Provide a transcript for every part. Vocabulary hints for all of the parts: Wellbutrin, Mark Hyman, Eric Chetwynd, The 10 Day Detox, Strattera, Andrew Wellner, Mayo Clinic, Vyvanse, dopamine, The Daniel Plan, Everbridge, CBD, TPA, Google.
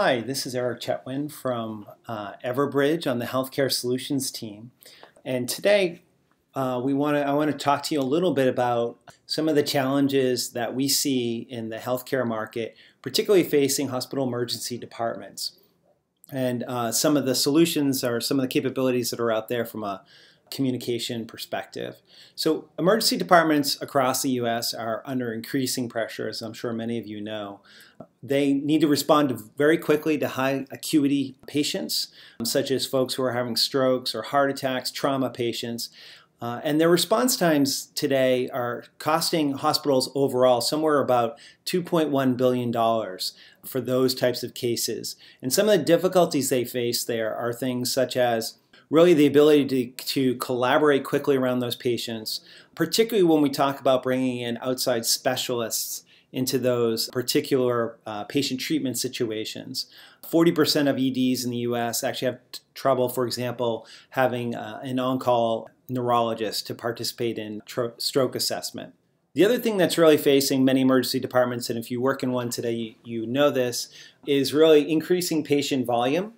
Hi, this is Eric Chetwynd from Everbridge on the Healthcare Solutions team, and today I want to talk to you a little bit about some of the challenges that we see in the healthcare market, particularly facing hospital emergency departments, and some of the solutions or some of the capabilities that are out there from a communication perspective. So emergency departments across the U.S. are under increasing pressure, as I'm sure many of you know. They need to respond very quickly to high acuity patients, such as folks who are having strokes or heart attacks, trauma patients. And their response times today are costing hospitals overall somewhere about $2.1 billion for those types of cases. And some of the difficulties they face there are things such as really the ability to collaborate quickly around those patients, particularly when we talk about bringing in outside specialists into those particular patient treatment situations. 40% of EDs in the U.S. actually have trouble, for example, having an on-call neurologist to participate in stroke assessment. The other thing that's really facing many emergency departments, and if you work in one today, you know this, is really increasing patient volume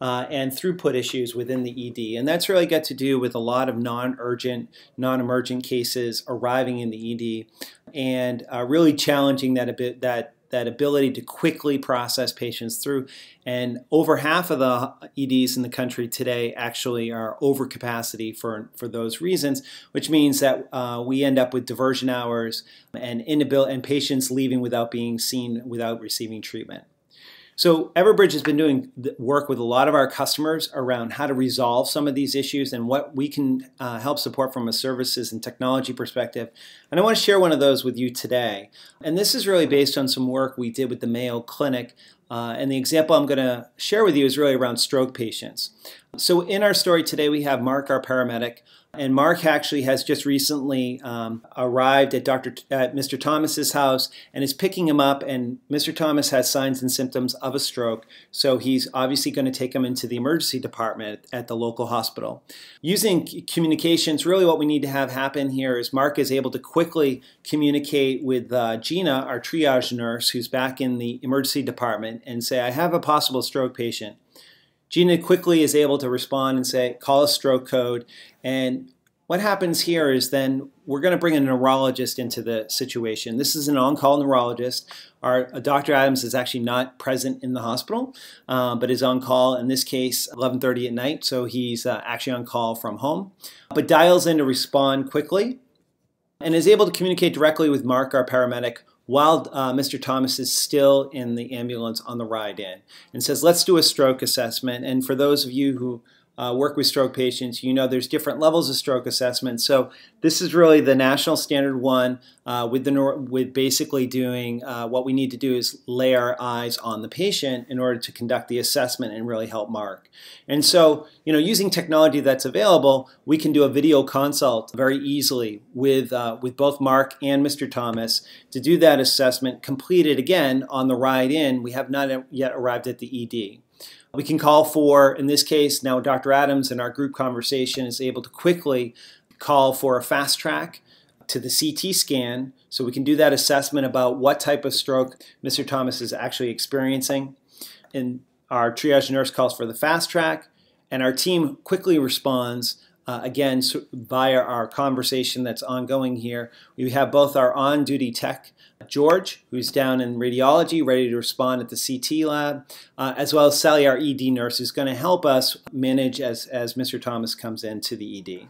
and throughput issues within the ED. And that's really got to do with a lot of non-urgent, non-emergent cases arriving in the ED and really challenging that ability to quickly process patients through. And over half of the EDs in the country today actually are over capacity for those reasons, which means that we end up with diversion hours and patients leaving without being seen, without receiving treatment. So Everbridge has been doing work with a lot of our customers around how to resolve some of these issues and what we can help support from a services and technology perspective. And I want to share one of those with you today. And this is really based on some work we did with the Mayo Clinic. And the example I'm going to share with you is really around stroke patients. So in our story today, we have Mark, our paramedic. And Mark actually has just recently arrived at Mr. Thomas's house and is picking him up. And Mr. Thomas has signs and symptoms of a stroke, so he's obviously going to take him into the emergency department at the local hospital. Using communications, really what we need to have happen here is Mark is able to quickly communicate with Gina, our triage nurse, who's back in the emergency department, and say, I have a possible stroke patient. Gina quickly is able to respond and say, call a stroke code. And what happens here is then we're going to bring a neurologist into the situation. This is an on-call neurologist. Our Dr. Adams is actually not present in the hospital, but is on call, in this case, 11:30 at night. So he's actually on call from home, but dials in to respond quickly and is able to communicate directly with Mark, our paramedic, while Mr. Thomas is still in the ambulance on the ride in, and says, let's do a stroke assessment. And for those of you who work with stroke patients, you know there's different levels of stroke assessment. So this is really the national standard one with basically doing what we need to do is lay our eyes on the patient in order to conduct the assessment and really help Mark. And so, you know, using technology that's available, we can do a video consult very easily with both Mark and Mr. Thomas to do that assessment, completed again on the ride in. We have not yet arrived at the ED. We can call for, in this case, now Dr. Adams in our group conversation is able to quickly call for a fast track to the CT scan, so we can do that assessment about what type of stroke Mr. Thomas is actually experiencing. And our triage nurse calls for the fast track, and our team quickly responds. Again, via our conversation that's ongoing here, we have both our on-duty tech, George, who's down in radiology, ready to respond at the CT lab, as well as Sally, our ED nurse, who's going to help us manage as Mr. Thomas comes into the ED.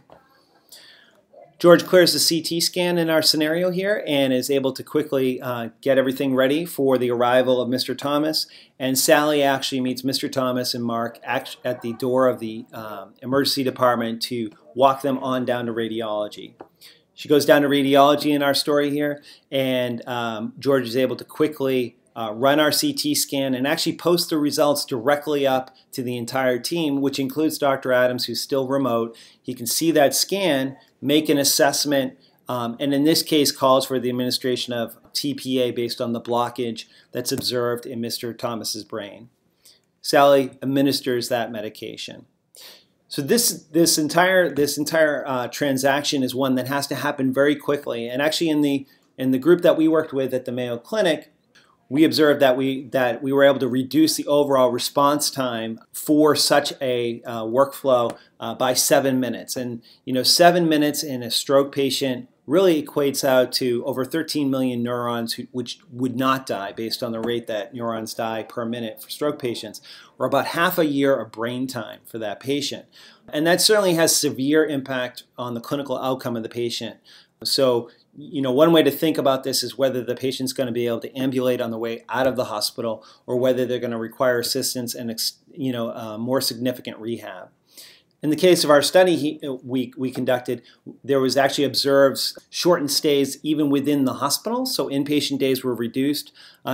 George clears the CT scan in our scenario here and is able to quickly get everything ready for the arrival of Mr. Thomas. And Sally actually meets Mr. Thomas and Mark at the door of the emergency department to walk them on down to radiology. She goes down to radiology in our story here, and George is able to quickly run our CT scan and actually post the results directly up to the entire team, which includes Dr. Adams, who's still remote. He can see that scan, make an assessment, and in this case calls for the administration of TPA based on the blockage that's observed in Mr. Thomas's brain. Sally administers that medication. So this entire transaction is one that has to happen very quickly. And actually in the group that we worked with at the Mayo Clinic, we observed that we were able to reduce the overall response time for such a workflow by 7 minutes. And 7 minutes in a stroke patient really equates out to over 13 million neurons which would not die based on the rate that neurons die per minute for stroke patients, or about half a year of brain time for that patient. And that certainly has severe impact on the clinical outcome of the patient. So one way to think about this is whether the patient's going to be able to ambulate on the way out of the hospital, or whether they're going to require assistance and more significant rehab. In the case of our study we conducted, there was actually observed shortened stays even within the hospital, so inpatient days were reduced.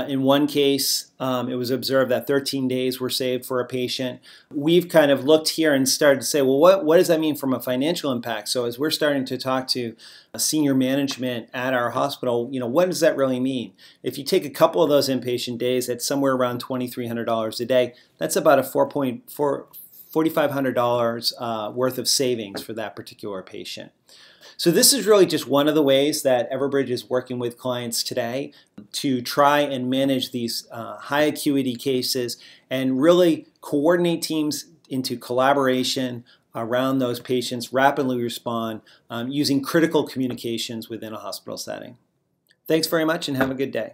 In one case, it was observed that 13 days were saved for a patient. We've kind of looked here and started to say, well, what does that mean from a financial impact? So as we're starting to talk to senior management at our hospital, what does that really mean? If you take a couple of those inpatient days, that's somewhere around $2,300 a day. That's about a $4,500 worth of savings for that particular patient. So this is really just one of the ways that Everbridge is working with clients today to try and manage these high acuity cases and really coordinate teams into collaboration around those patients, rapidly respond using critical communications within a hospital setting. Thanks very much and have a good day.